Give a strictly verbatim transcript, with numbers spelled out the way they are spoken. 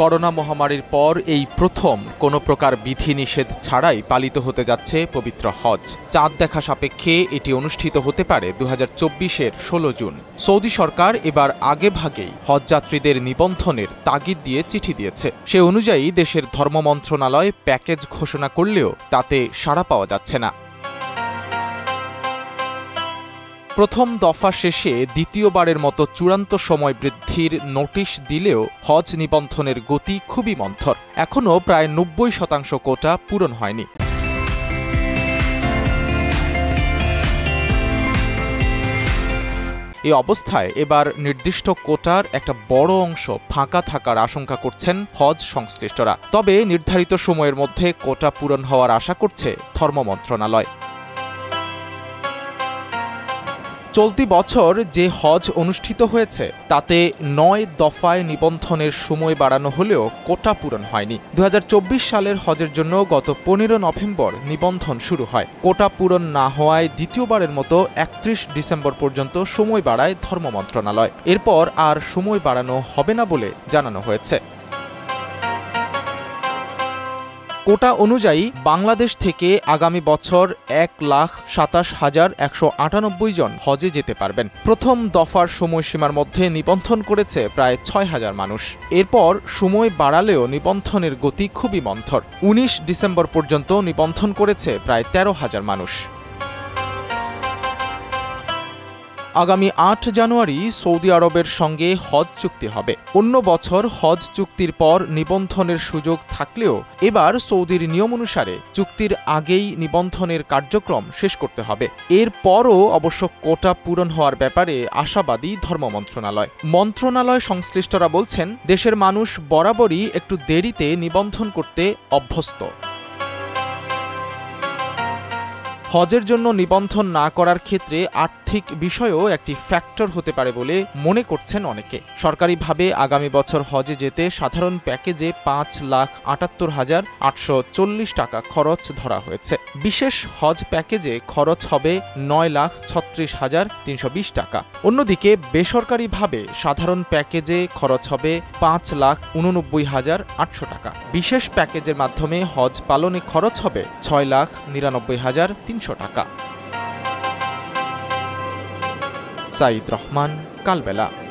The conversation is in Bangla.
করোনা মহামারীর পর এই প্রথম কোনো প্রকার বিধিনিষেধ ছাড়াই পালিত হতে যাচ্ছে পবিত্র হজ। চাঁদ দেখা সাপেক্ষে এটি অনুষ্ঠিত হতে পারে দুই হাজার চব্বিশের ষোলো জুন। সৌদি সরকার এবার আগে ভাগেই হজযাত্রীদের নিবন্ধনের তাগিদ দিয়ে চিঠি দিয়েছে। সে অনুযায়ী দেশের ধর্ম মন্ত্রণালয় প্যাকেজ ঘোষণা করলেও তাতে সাড়া পাওয়া যাচ্ছে না। প্রথম দফা শেষে দ্বিতীয়বারের মতো চূড়ান্ত সময় বৃদ্ধির নোটিশ দিলেও হজ নিবন্ধনের গতি খুবই মন্থর। এখনও প্রায় নব্বই শতাংশ কোটা পূরণ হয়নি। এই অবস্থায় এবার নির্দিষ্ট কোটার একটা বড় অংশ ফাঁকা থাকার আশঙ্কা করছেন হজ সংশ্লিষ্টরা। তবে নির্ধারিত সময়ের মধ্যে কোটা পূরণ হওয়ার আশা করছে ধর্ম মন্ত্রণালয়। চলতি বছর যে হজ অনুষ্ঠিত হয়েছে তাতে নয় দফায় নিবন্ধনের সময় বাড়ানো হলেও কোটা পূরণ হয়নি। দুই হাজার চব্বিশ সালের হজের জন্য গত পনেরো নভেম্বর নিবন্ধন শুরু হয়। কোটা পূরণ না হওয়ায় দ্বিতীয়বারের মতো একত্রিশ ডিসেম্বর পর্যন্ত সময় বাড়ায় ধর্ম মন্ত্রণালয়। এরপর আর সময় বাড়ানো হবে না বলে জানানো হয়েছে। কোটা অনুযায়ী বাংলাদেশ থেকে আগামী বছর এক লাখ সাতাশ হাজার একশো আটানব্বই জন হজে যেতে পারবেন। প্রথম দফার সময়সীমার মধ্যে নিবন্ধন করেছে প্রায় ছয় হাজার মানুষ। এরপর সময় বাড়ালেও নিবন্ধনের গতি খুবই মন্থর। উনিশ ডিসেম্বর পর্যন্ত নিবন্ধন করেছে প্রায় তেরো হাজার মানুষ। আগামী আট জানুয়ারি সৌদি আরবের সঙ্গে হজ চুক্তি হবে। অন্য বছর হজ চুক্তির পর নিবন্ধনের সুযোগ থাকলেও এবার সৌদির নিয়ম অনুসারে চুক্তির আগেই নিবন্ধনের কার্যক্রম শেষ করতে হবে। এরপরও অবশ্য কোটা পূরণ হওয়ার ব্যাপারে আশাবাদী ধর্ম মন্ত্রণালয়। মন্ত্রণালয় সংশ্লিষ্টরা বলছেন, দেশের মানুষ বরাবরই একটু দেরিতে নিবন্ধন করতে অভ্যস্ত। হজের জন্য নিবন্ধন না করার ক্ষেত্রে আর্থিক বিষয়ও একটি ফ্যাক্টর হতে পারে বলে মনে করছেন অনেকে। সরকারিভাবে আগামী বছর হজে যেতে সাধারণ প্যাকেজে পাঁচ লাখ আটাত্তর হাজার আটশো চল্লিশ টাকা খরচ ধরা হয়েছে। বিশেষ হজ প্যাকেজে খরচ হবে নয় লাখ ছত্রিশ হাজার তিনশো বিশ টাকা। অন্যদিকে বেসরকারিভাবে সাধারণ প্যাকেজে খরচ হবে পাঁচ লাখ উননব্বই হাজার আটশো টাকা। বিশেষ প্যাকেজের মাধ্যমে হজ পালনে খরচ হবে ছয় লাখ নিরানব্বই হাজার তিনশো টাকা। সাইদ রহমান, কালবেলা।